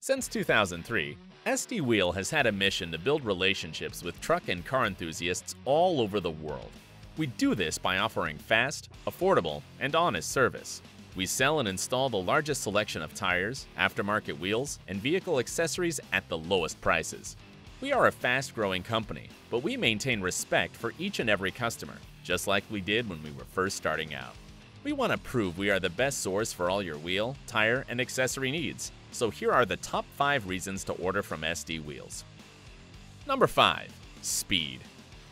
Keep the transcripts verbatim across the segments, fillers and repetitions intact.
Since two thousand three, S D Wheel has had a mission to build relationships with truck and car enthusiasts all over the world. We do this by offering fast, affordable, and honest service. We sell and install the largest selection of tires, aftermarket wheels, and vehicle accessories at the lowest prices. We are a fast-growing company, but we maintain respect for each and every customer, just like we did when we were first starting out. We want to prove we are the best source for all your wheel, tire, and accessory needs. So here are the top five reasons to order from S D Wheels. Number five. Speed.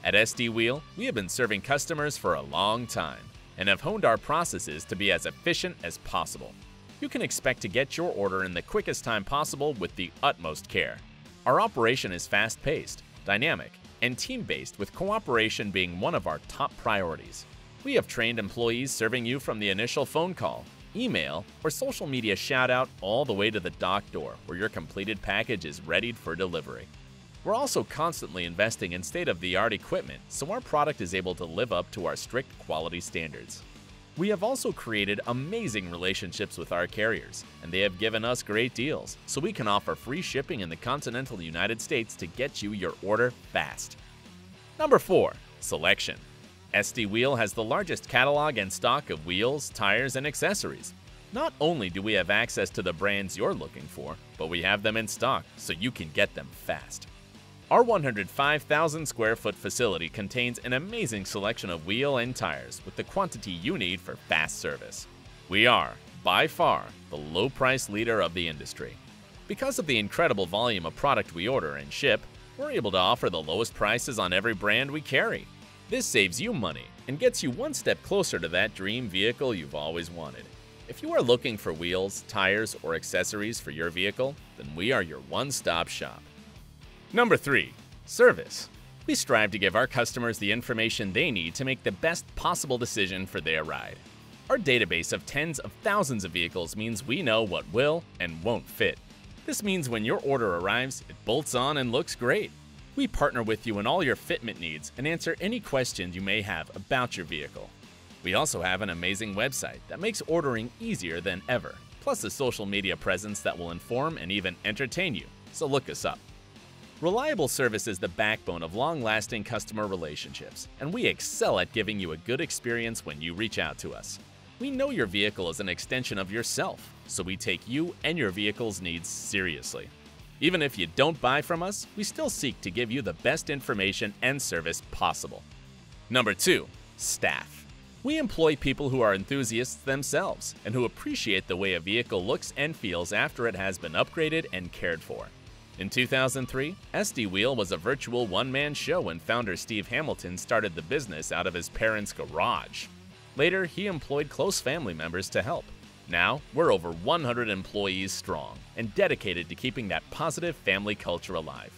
At S D Wheel, we have been serving customers for a long time and have honed our processes to be as efficient as possible. You can expect to get your order in the quickest time possible with the utmost care. Our operation is fast-paced, dynamic, and team-based, with cooperation being one of our top priorities. We have trained employees serving you from the initial phone call, email, or social media shout-out all the way to the dock door, where your completed package is ready for delivery. We're also constantly investing in state-of-the-art equipment, so our product is able to live up to our strict quality standards. We have also created amazing relationships with our carriers, and they have given us great deals, so we can offer free shipping in the continental United States to get you your order fast. Number four. Selection. S D Wheel has the largest catalog and stock of wheels, tires, and accessories. Not only do we have access to the brands you're looking for, but we have them in stock, so you can get them fast. Our one hundred five thousand square foot facility contains an amazing selection of wheel and tires with the quantity you need for fast service. We are, by far, the low-price leader of the industry. Because of the incredible volume of product we order and ship, we're able to offer the lowest prices on every brand we carry. This saves you money and gets you one step closer to that dream vehicle you've always wanted. If you are looking for wheels, tires, or accessories for your vehicle, then we are your one-stop shop. Number three. Service. We strive to give our customers the information they need to make the best possible decision for their ride. Our database of tens of thousands of vehicles means we know what will and won't fit. This means when your order arrives, it bolts on and looks great. We partner with you in all your fitment needs and answer any questions you may have about your vehicle. We also have an amazing website that makes ordering easier than ever, plus a social media presence that will inform and even entertain you, so look us up. Reliable service is the backbone of long-lasting customer relationships, and we excel at giving you a good experience when you reach out to us. We know your vehicle is an extension of yourself, so we take you and your vehicle's needs seriously. Even if you don't buy from us, we still seek to give you the best information and service possible. Number two. Staff. We employ people who are enthusiasts themselves and who appreciate the way a vehicle looks and feels after it has been upgraded and cared for. In two thousand three, S D Wheel was a virtual one-man show when founder Steve Hamilton started the business out of his parents' garage. Later, he employed close family members to help. Now, we're over one hundred employees strong and dedicated to keeping that positive family culture alive.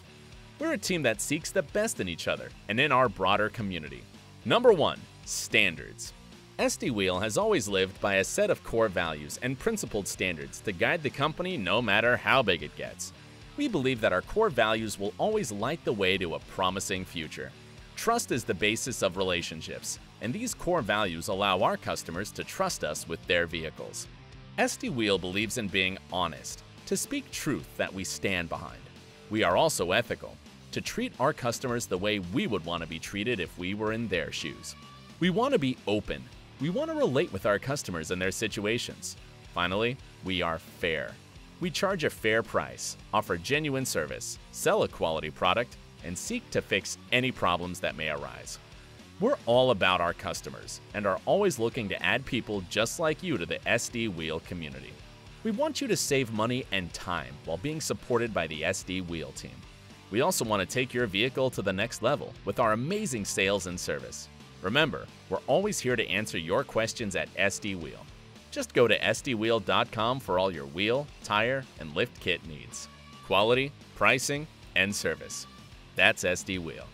We're a team that seeks the best in each other and in our broader community. Number one. Standards. S D Wheel has always lived by a set of core values and principled standards to guide the company no matter how big it gets. We believe that our core values will always light the way to a promising future. Trust is the basis of relationships, and these core values allow our customers to trust us with their vehicles. S D Wheel believes in being honest, to speak truth that we stand behind. We are also ethical, to treat our customers the way we would want to be treated if we were in their shoes. We want to be open. We want to relate with our customers and their situations. Finally, we are fair. We charge a fair price, offer genuine service, sell a quality product, and seek to fix any problems that may arise. We're all about our customers and are always looking to add people just like you to the S D Wheel community. We want you to save money and time while being supported by the S D Wheel team. We also want to take your vehicle to the next level with our amazing sales and service. Remember, we're always here to answer your questions at S D Wheel. Just go to S D wheel dot com for all your wheel, tire, and lift kit needs. Quality, pricing, and service. That's S D Wheel.